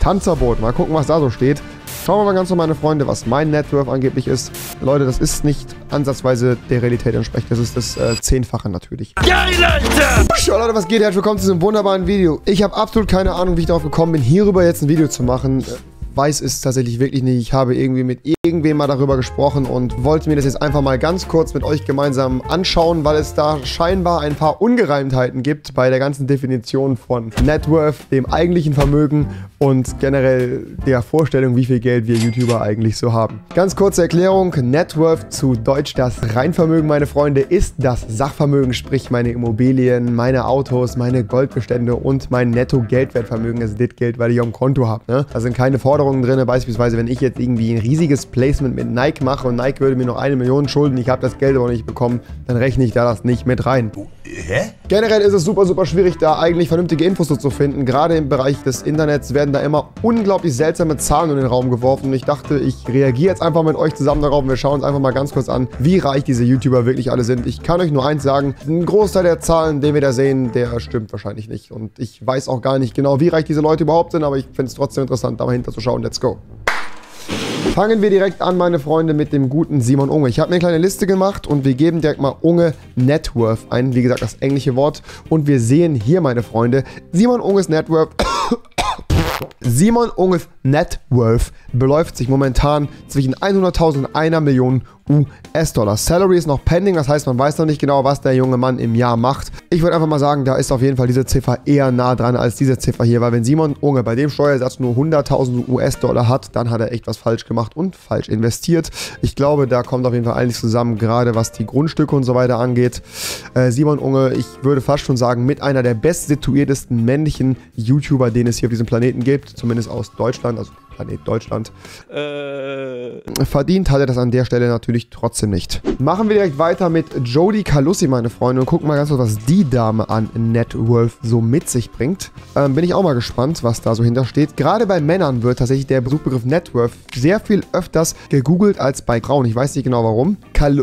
Tanzverbot. Mal gucken, was da so steht. Schauen wir mal ganz normal, meine Freunde, was mein Net Worth angeblich ist. Leute, das ist nicht ansatzweise der Realität entsprechend. Das ist das Zehnfache natürlich. Geil, Leute! Schau, Leute, was geht? Herzlich willkommen zu diesem wunderbaren Video. Ich habe absolut keine Ahnung, wie ich darauf gekommen bin, hierüber jetzt ein Video zu machen. Weiß es tatsächlich wirklich nicht. Ich habe irgendwie mit irgendwem mal darüber gesprochen und wollte mir das jetzt einfach mal ganz kurz mit euch gemeinsam anschauen, weil es da scheinbar ein paar Ungereimtheiten gibt bei der ganzen Definition von Net Worth, dem eigentlichen Vermögen und generell der Vorstellung, wie viel Geld wir YouTuber eigentlich so haben. Ganz kurze Erklärung, Net Worth, zu Deutsch das Reinvermögen, meine Freunde, ist das Sachvermögen, sprich meine Immobilien, meine Autos, meine Goldbestände und mein Netto-Geldwertvermögen, also das Geld, weil ich auf dem Konto habe. Ne? Da sind keine Forderungen drin, beispielsweise wenn ich jetzt irgendwie ein riesiges Placement mit Nike mache und Nike würde mir noch 1 Million schulden, ich habe das Geld aber nicht bekommen, dann rechne ich da das nicht mit rein. Hä? Generell ist es super, super schwierig, da eigentlich vernünftige Infos so zu finden. Gerade im Bereich des Internets werden da immer unglaublich seltsame Zahlen in den Raum geworfen. Und ich dachte, ich reagiere jetzt einfach mit euch zusammen darauf und wir schauen uns einfach mal ganz kurz an, wie reich diese YouTuber wirklich alle sind. Ich kann euch nur eins sagen, ein Großteil der Zahlen, den wir da sehen, der stimmt wahrscheinlich nicht. Und ich weiß auch gar nicht genau, wie reich diese Leute überhaupt sind, aber ich finde es trotzdem interessant, da mal hinter zu schauen. Let's go. Fangen wir direkt an, meine Freunde, mit dem guten Simon Unge. Ich habe mir eine kleine Liste gemacht und wir geben direkt mal Unge Net Worth ein. Wie gesagt, das englische Wort. Und wir sehen hier, meine Freunde, Simon Unges Net Worth. Simon Unges Net Worth beläuft sich momentan zwischen 100.000 und 1 Million US-Dollar. Salary ist noch pending, das heißt, man weiß noch nicht genau, was der junge Mann im Jahr macht. Ich würde einfach mal sagen, da ist auf jeden Fall diese Ziffer eher nah dran als diese Ziffer hier, weil wenn Simon Unge bei dem Steuersatz nur 100.000 US-Dollar hat, dann hat er echt was falsch gemacht und falsch investiert. Ich glaube, da kommt auf jeden Fall einiges zusammen, gerade was die Grundstücke und so weiter angeht. Simon Unge, ich würde fast schon sagen, mit einer der bestsituiertesten männlichen YouTuber, den es hier auf diesem Planeten gibt, zumindest aus Deutschland, also Planet Deutschland. Verdient hat er das an der Stelle natürlich trotzdem nicht. Machen wir direkt weiter mit Jodie Calussi, meine Freunde, und gucken mal ganz kurz, was die Dame an Net Worth so mit sich bringt. Bin ich auch mal gespannt, was da so hintersteht. Gerade bei Männern wird tatsächlich der Suchbegriff Net Worth sehr viel öfters gegoogelt als bei Frauen. Ich weiß nicht genau warum.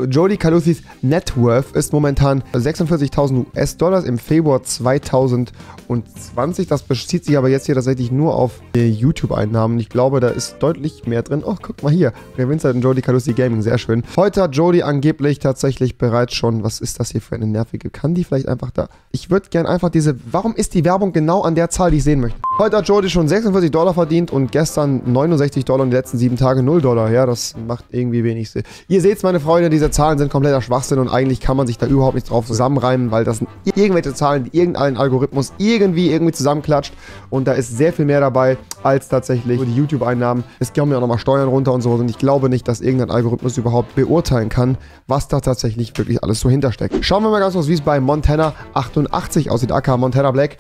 Jodie Calussis Net Worth ist momentan 46.000 US-Dollar im Februar 2020. Das bezieht sich aber jetzt hier tatsächlich nur auf die YouTube-Einnahmen. Ich glaube, da ist deutlich mehr drin. Oh, guck mal hier. Revinza und Jodie Calussi Gaming, sehr schön. Heute hat Jodie angeblich tatsächlich bereits schon, was ist das hier für eine nervige? Kann die vielleicht einfach da? Ich würde gern einfach diese, warum ist die Werbung genau an der Zahl, die ich sehen möchte? Heute hat Jodie schon 46 Dollar verdient und gestern 69 Dollar und die letzten 7 Tage 0 Dollar. Ja, das macht irgendwie wenig Sinn. Ihr seht's, meine Freunde, diese Zahlen sind kompletter Schwachsinn und eigentlich kann man sich da überhaupt nicht drauf zusammenreimen, weil das sind irgendwelche Zahlen, die irgendein Algorithmus irgendwie zusammenklatscht und da ist sehr viel mehr dabei, als tatsächlich die YouTube Einnahmen. Es kommen ja auch nochmal Steuern runter und so. Und ich glaube nicht, dass irgendein Algorithmus überhaupt beurteilen kann, was da tatsächlich wirklich alles so hintersteckt. Schauen wir mal ganz kurz, wie es bei Montana 88 aussieht, aka Montana Black.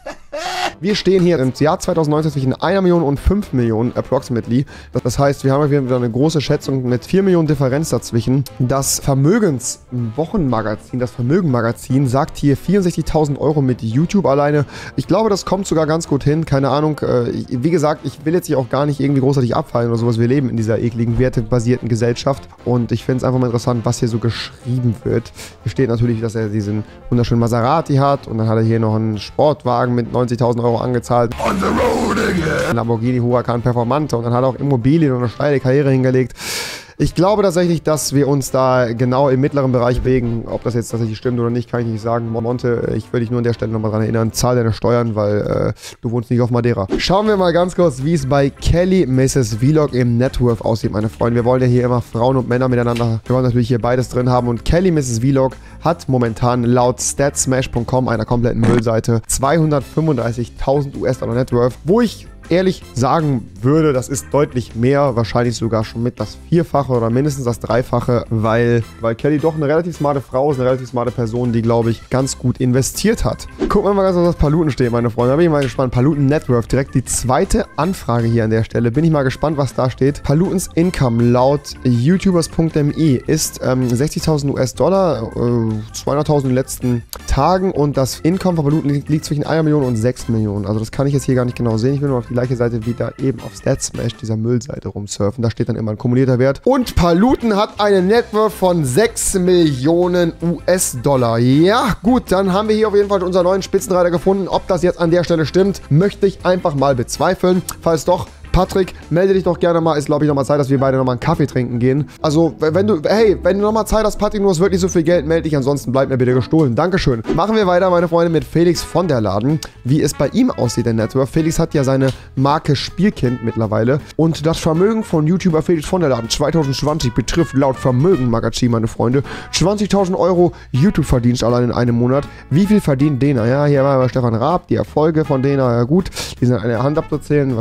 Wir stehen hier im Jahr 2019 zwischen 1 Million und 5 Millionen approximately. Das heißt, wir haben hier wieder eine große Schätzung mit 4 Millionen Differenz dazwischen. Das Vermögenswochenmagazin, das Vermögenmagazin sagt hier 64.000 Euro mit YouTube alleine. Ich glaube, das kommt sogar ganz gut hin. Keine Ahnung. Wie gesagt, ich will jetzt hier auch gar nicht irgendwie großartig abfallen oder sowas. Wir leben in dieser ekligen, wertebasierten Gesellschaft und ich finde es einfach mal interessant, was hier so geschrieben wird. Hier steht natürlich, dass er diesen wunderschönen Maserati hat und dann hat er hier noch einen Sportwagen mit 90.000 Euro angezahlt. On the road again. Lamborghini Huracan Performante und dann hat er auch Immobilien und eine steile Karriere hingelegt. Ich glaube tatsächlich, dass wir uns da genau im mittleren Bereich bewegen. Ob das jetzt tatsächlich stimmt oder nicht, kann ich nicht sagen. Monte, ich würde dich nur an der Stelle nochmal dran erinnern. Zahl deine Steuern, weil du wohnst nicht auf Madeira. Schauen wir mal ganz kurz, wie es bei Kelly Mrs. Vlog im Net Worth aussieht, meine Freunde. Wir wollen ja hier immer Frauen und Männer miteinander. Wir wollen natürlich hier beides drin haben. Und Kelly Mrs. Vlog hat momentan laut Statsmash.com, einer kompletten Müllseite, 235.000 US-Dollar Net Worth, wo ich ehrlich sagen würde, das ist deutlich mehr, wahrscheinlich sogar schon mit das Vierfache oder mindestens das Dreifache, weil Kelly doch eine relativ smarte Frau ist, eine relativ smarte Person, die, glaube ich, ganz gut investiert hat. Gucken wir mal ganz kurz, was Paluten steht, meine Freunde. Da bin ich mal gespannt. Paluten Net Worth, direkt die zweite Anfrage hier an der Stelle. Bin ich mal gespannt, was da steht. Palutens Income laut youtubers.me ist 60.000 US-Dollar, 200.000 in den letzten Tagen und das Income von Paluten liegt zwischen 1 Million und 6 Millionen. Also das kann ich jetzt hier gar nicht genau sehen. Ich will nur auf die gleiche Seite wie da eben auf Statsmash, dieser Müllseite, rumsurfen. Da steht dann immer ein kumulierter Wert. Und Paluten hat eine Net Worth von 6 Millionen US-Dollar. Ja, gut, dann haben wir hier auf jeden Fall unseren neuen Spitzenreiter gefunden. Ob das jetzt an der Stelle stimmt, möchte ich einfach mal bezweifeln. Falls doch, Patrick, melde dich doch gerne mal. Ist, glaube ich, nochmal Zeit, dass wir beide nochmal einen Kaffee trinken gehen. Also, wenn du nochmal Zeit hast, Patrick, du hast wirklich so viel Geld, melde dich. Ansonsten bleibt mir bitte gestohlen. Dankeschön. Machen wir weiter, meine Freunde, mit Felix von der Laden. Wie es bei ihm aussieht in der Tour. Felix hat ja seine Marke Spielkind mittlerweile. Und das Vermögen von YouTuber Felix von der Laden 2020 betrifft laut Vermögenmagazin, meine Freunde, 20.000 € YouTube-Verdienst allein in einem Monat. Wie viel verdient Dena? Ja, hier war Stefan Raab, die Erfolge von Dena, ja gut, die sind an der Hand abzuzählen,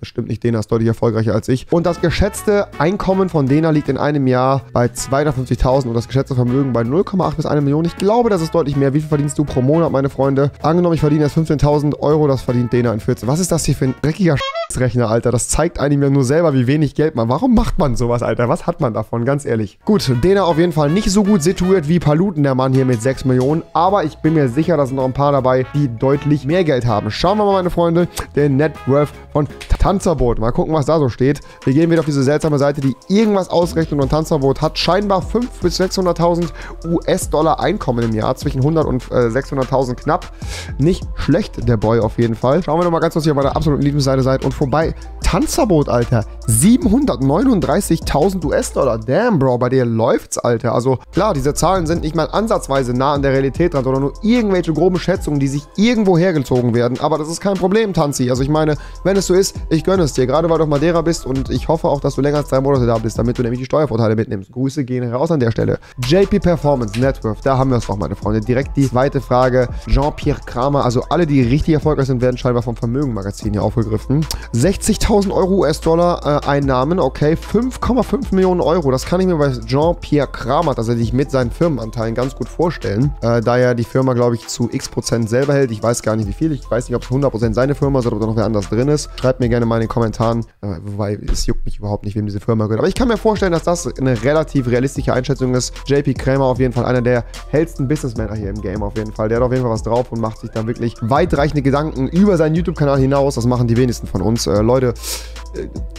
bestimmt nicht, Dena ist deutlich erfolgreicher als ich. Und das geschätzte Einkommen von Dena liegt in einem Jahr bei 250.000 und das geschätzte Vermögen bei 0,8 bis 1 Million. Ich glaube, das ist deutlich mehr. Wie viel verdienst du pro Monat, meine Freunde? Angenommen, ich verdiene jetzt 15.000 €, das verdient Dena in 14. Was ist das hier für ein dreckiger Rechner, Alter? Das zeigt einem ja nur selber, wie wenig Geld man... Warum macht man sowas, Alter? Was hat man davon, ganz ehrlich? Gut, Dena auf jeden Fall nicht so gut situiert wie Paluten, der Mann hier mit 6 Millionen. Aber ich bin mir sicher, da sind noch ein paar dabei, die deutlich mehr Geld haben. Schauen wir mal, meine Freunde, den Net Worth von Tanzverbot. Mal gucken, was da so steht. Wir gehen wieder auf diese seltsame Seite, die irgendwas ausrechnet, und Tanzverbot hat scheinbar 500.000 bis 600.000 US-Dollar Einkommen im Jahr. Zwischen 100 und 600.000 knapp. Nicht schlecht, der Boy auf jeden Fall. Schauen wir nochmal ganz kurz hier bei der absoluten Lieblingsseite seid und vorbei. Tanzverbot, Alter. 739.000 US-Dollar. Damn, Bro, bei dir läuft's, Alter. Also klar, diese Zahlen sind nicht mal ansatzweise nah an der Realität dran, sondern nur irgendwelche groben Schätzungen, die sich irgendwo hergezogen werden. Aber das ist kein Problem, Tanzi. Also ich meine, wenn es so ist, ich gönne es dir. Gerade weil du auf Madeira bist, und ich hoffe auch, dass du länger als 3 Monate da bist, damit du nämlich die Steuervorteile mitnimmst. Grüße gehen raus an der Stelle. JP Performance, Net Worth, da haben wir es doch, meine Freunde. Direkt die zweite Frage. Jean-Pierre Kramer, also alle, die richtig erfolgreich sind, werden scheinbar vom Vermögenmagazin hier aufgegriffen. 60.000 € US-Dollar Einnahmen, okay, 5,5 Millionen €, das kann ich mir bei Jean-Pierre Kramer tatsächlich mit seinen Firmenanteilen ganz gut vorstellen, da er die Firma, glaube ich, zu x% selber hält, ich weiß gar nicht wie viel, ich weiß nicht, ob es 100% seine Firma ist oder ob da noch wer anders drin ist, schreibt mir gerne mal in den Kommentaren, wobei es juckt mich überhaupt nicht, wem diese Firma gehört, aber ich kann mir vorstellen, dass das eine relativ realistische Einschätzung ist. JP Kramer auf jeden Fall einer der hellsten Businessmänner hier im Game auf jeden Fall, der hat auf jeden Fall was drauf und macht sich da wirklich weitreichende Gedanken über seinen YouTube-Kanal hinaus, das machen die wenigsten von uns, Leute,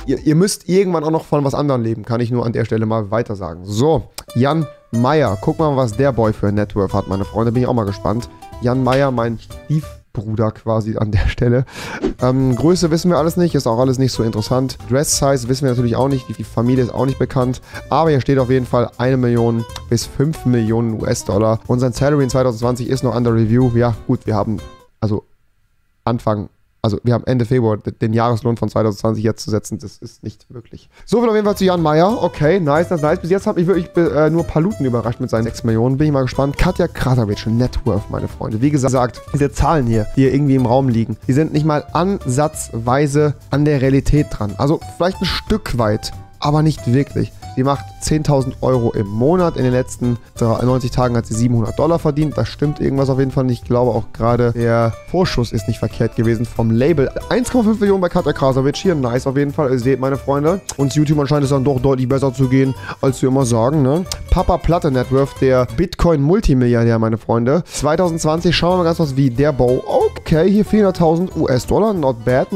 ihr müsst irgendwann auch noch von was anderem leben, kann ich nur an der Stelle mal weiter sagen. So, Jan Mayer, guck mal, was der Boy für ein Net Worth hat, meine Freunde, bin ich auch mal gespannt. Jan Mayer, mein Stiefbruder quasi an der Stelle. Größe wissen wir alles nicht, ist auch alles nicht so interessant. Dress Size wissen wir natürlich auch nicht, die Familie ist auch nicht bekannt. Aber hier steht auf jeden Fall 1 Million bis 5 Millionen US-Dollar. Und sein Salary in 2020 ist noch under review. Ja, gut, wir haben, also wir haben Ende Februar, den Jahreslohn von 2020 jetzt zu setzen, das ist nicht möglich. So viel auf jeden Fall zu Jan Mayer. Okay, nice, das nice. Bis jetzt hat mich wirklich nur Paluten überrascht mit seinen 6 Millionen. Bin ich mal gespannt. Katja Kraterwitsch, Net Worth, meine Freunde. Wie gesagt, diese Zahlen hier irgendwie im Raum liegen, die sind nicht mal ansatzweise an der Realität dran. Also vielleicht ein Stück weit, aber nicht wirklich. Sie macht 10.000 € im Monat. In den letzten 90 Tagen hat sie $700 verdient. Da stimmt irgendwas auf jeden Fall nicht. Ich glaube auch gerade, der Vorschuss ist nicht verkehrt gewesen vom Label. 1,5 Millionen bei Katja Krasavic. Hier, nice auf jeden Fall. Ihr seht, meine Freunde, uns YouTube anscheinend ist dann doch deutlich besser zu gehen, als wir immer sagen, ne? Papa Platte Net Worth, der Bitcoin-Multimilliardär, meine Freunde. 2020, schauen wir mal ganz kurz, wie der Bow. Okay, hier 400.000 US-Dollar. Not bad,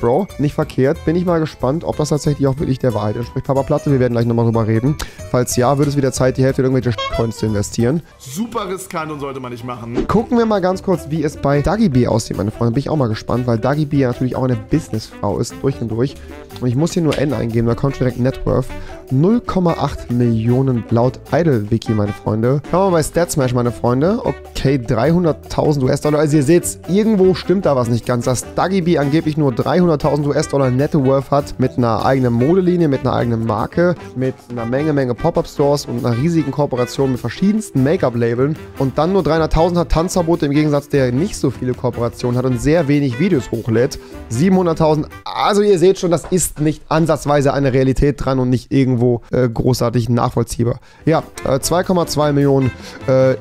Bro. Nicht verkehrt. Bin ich mal gespannt, ob das tatsächlich auch wirklich der Wahrheit entspricht. Papa Platte, wir werden gleich nochmal drüber reden. Falls ja, wird es wieder Zeit, die Hälfte in irgendwelche Coins zu investieren. Super riskant und sollte man nicht machen. Gucken wir mal ganz kurz, wie es bei DagiBee aussieht, meine Freunde. Bin ich auch mal gespannt, weil DagiBee ja natürlich auch eine Businessfrau ist, durch und durch. Und ich muss hier nur N eingeben, da kommt schon direkt Net Worth. 0,8 Millionen laut Idol-Wiki, meine Freunde. Schauen wir mal bei Statsmash, meine Freunde. Okay, 300.000 US-Dollar. Also ihr seht's, irgendwo stimmt da was nicht ganz. Dass DagiBee angeblich nur 300.000 US-Dollar Netto Worth hat, mit einer eigenen Modelinie, mit einer eigenen Marke, mit einer Menge Pop-Up-Stores und einer riesigen Kooperation mit verschiedensten Make-Up-Labeln. Und dann nur 300.000 hat Tanzverbot, im Gegensatz, der nicht so viele Kooperationen hat und sehr wenig Videos hochlädt. 700.000. Also ihr seht schon, das ist nicht ansatzweise an der Realität dran und nicht irgendwo großartig nachvollziehbar. Ja, 2,2 Millionen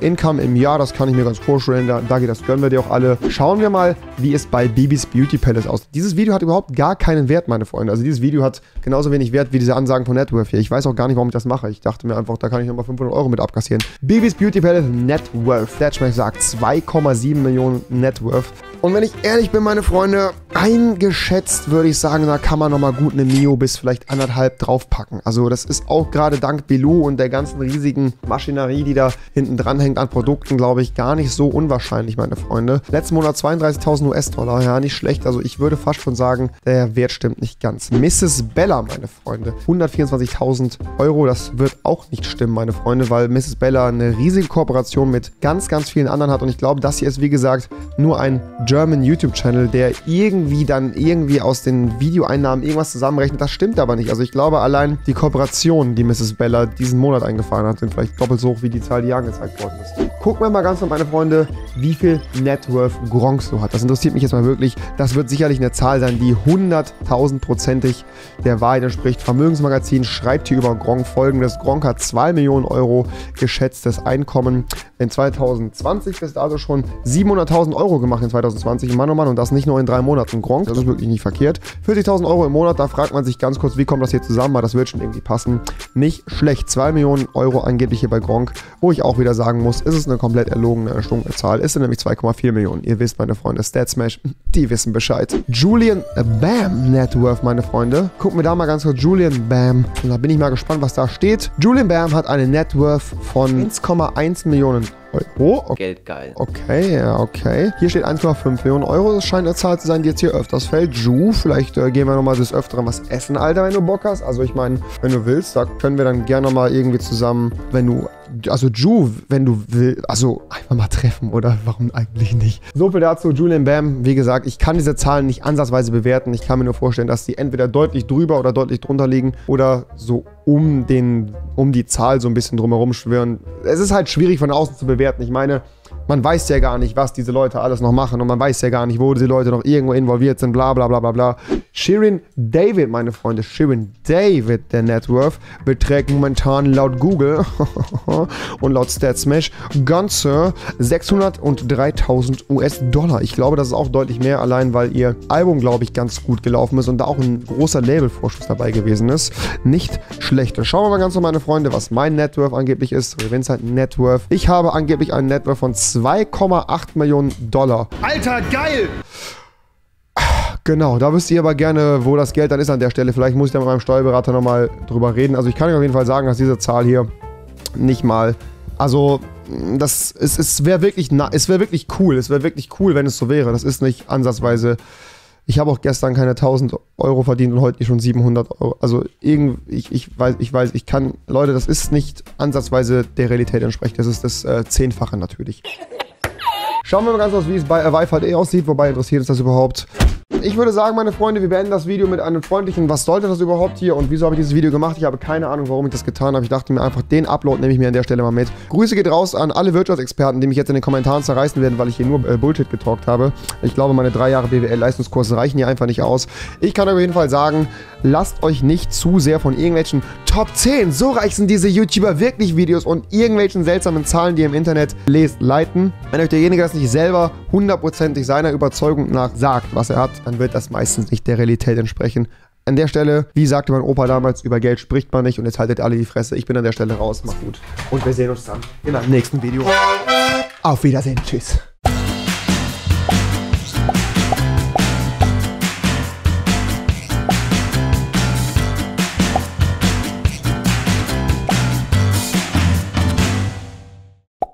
Income im Jahr, das kann ich mir ganz vorstellen, das gönnen wir dir auch alle. Schauen wir mal, wie es bei Bibis Beauty Palace aussieht. Dieses Video hat überhaupt gar keinen Wert, meine Freunde. Also dieses Video hat genauso wenig Wert wie diese Ansagen von Net Worth hier. Ich weiß auch gar nicht, warum ich das mache. Ich dachte mir einfach, da kann ich nochmal 500 € mit abkassieren. Bibis Beauty Palace Net Worth. Statsmash sagt 2,7 Millionen Net Worth. Und wenn ich ehrlich bin, meine Freunde, eingeschätzt würde ich sagen, da kann man nochmal gut eine Neo bis vielleicht 1,5 draufpacken. Also das ist auch gerade dank Bilou und der ganzen riesigen Maschinerie, die da hinten dran hängt an Produkten, glaube ich, gar nicht so unwahrscheinlich, meine Freunde. Letzten Monat 32.000 US-Dollar, ja, nicht schlecht. Also ich würde fast schon sagen, der Wert stimmt nicht ganz. Mrs. Bella, meine Freunde, 124.000 Euro, das wird auch nicht stimmen, meine Freunde, weil Mrs. Bella eine riesige Kooperation mit ganz, ganz vielen anderen hat. Und ich glaube, das hier ist, wie gesagt, nur ein German YouTube-Channel, der irgendwie dann aus den Videoeinnahmen irgendwas zusammenrechnet. Das stimmt aber nicht. Also ich glaube, allein die Kooperationen, die Mrs. Bella diesen Monat eingefahren hat, sind vielleicht doppelt so hoch wie die Zahl, die angezeigt worden ist. Gucken wir mal ganz kurz, meine Freunde, wie viel Networth Gronkh so hat. Das interessiert mich jetzt mal wirklich. Das wird sicherlich eine Zahl sein, die 100.000-prozentig der Wahrheit entspricht. Vermögensmagazin schreibt hier über Gronkh folgendes. Gronkh hat 2 Millionen Euro geschätztes Einkommen in 2020. Bis dato schon 700.000 Euro gemacht in 2020. Mann, oh Mann, und das nicht nur in 3 Monaten. Gronkh, das ist wirklich nicht verkehrt. 40.000 Euro im Monat, da fragt man sich ganz kurz, wie kommt das hier zusammen? Aber das wird schon irgendwie passen. Nicht schlecht. 2 Millionen Euro angeblich hier bei Gronkh, wo ich auch wieder sagen muss, ist es eine komplett erlogene, erschwungene Zahl. Ist nämlich 2,4 Millionen. Ihr wisst, meine Freunde, Statsmash, die wissen Bescheid. Julian Bam Net Worth, meine Freunde. Gucken wir da mal ganz kurz. Julian Bam. Und da bin ich mal gespannt, was da steht. Julian Bam hat eine Net Worth von 1,1 Millionen Euro. Okay. Geld geil. Okay, ja, okay. Hier steht 1,5 Millionen Euro. Das scheint eine Zahl zu sein, die jetzt hier öfters fällt. Ju, vielleicht gehen wir nochmal des Öfteren was essen, Alter, wenn du Bock hast. Also ich meine, wenn du willst, da können wir dann gerne nochmal irgendwie zusammen, wenn du, also Ju, wenn du willst, also einfach mal treffen, oder? Warum eigentlich nicht? So viel dazu, Julian Bam. Wie gesagt, ich kann diese Zahlen nicht ansatzweise bewerten. Ich kann mir nur vorstellen, dass die entweder deutlich drüber oder deutlich drunter liegen oder so um die Zahl so ein bisschen drumherum schwirren. Es ist halt schwierig von außen zu bewerten. Ich meine, man weiß ja gar nicht, was diese Leute alles noch machen und man weiß ja gar nicht, wo diese Leute noch irgendwo involviert sind, bla bla bla bla bla. Shirin David, meine Freunde, Shirin David, der Net Worth, beträgt momentan laut Google und laut Statsmash ganze 603.000 US-Dollar. Ich glaube, das ist auch deutlich mehr, allein weil ihr Album, glaube ich, ganz gut gelaufen ist und da auch ein großer Labelvorschuss dabei gewesen ist. Nicht schlecht. Schauen wir mal ganz kurz, meine Freunde, was mein Net Worth angeblich ist. Revinza Net Worth. Ich habe angeblich einen Net Worth von 2,8 Millionen Dollar. Alter, geil! Genau, da wisst ihr aber gerne, wo das Geld dann ist an der Stelle. Vielleicht muss ich da mit meinem Steuerberater nochmal drüber reden. Also ich kann euch auf jeden Fall sagen, dass diese Zahl hier nicht mal... Also... Es wäre wirklich cool, wenn es so wäre. Das ist nicht ansatzweise... Ich habe auch gestern keine 1.000 Euro verdient und heute schon 700 Euro. Also irgendwie, ich kann... Leute, das ist nicht ansatzweise der Realität entsprechend. Das ist das Zehnfache natürlich. Schauen wir mal ganz aus, wie es bei Wi-Fi aussieht. Wobei interessiert uns das überhaupt... Ich würde sagen, meine Freunde, wir beenden das Video mit einem freundlichen, was sollte das überhaupt hier und wieso habe ich dieses Video gemacht? Ich habe keine Ahnung, warum ich das getan habe. Ich dachte mir einfach, den Upload nehme ich mir an der Stelle mal mit. Grüße geht raus an alle Wirtschaftsexperten, die mich jetzt in den Kommentaren zerreißen werden, weil ich hier nur Bullshit getalkt habe. Ich glaube, meine 3 Jahre BWL-Leistungskurse reichen hier einfach nicht aus. Ich kann auf jeden Fall sagen, lasst euch nicht zu sehr von irgendwelchen Top 10, so reich sind diese YouTuber wirklich Videos und irgendwelchen seltsamen Zahlen, die ihr im Internet lest, leiten. Wenn euch derjenige das nicht selber hundertprozentig seiner Überzeugung nach sagt, was er hat, dann wird das meistens nicht der Realität entsprechen. An der Stelle, wie sagte mein Opa damals, über Geld spricht man nicht und jetzt haltet alle die Fresse. Ich bin an der Stelle raus, macht gut. Und wir sehen uns dann in einem nächsten Video. Auf Wiedersehen, tschüss.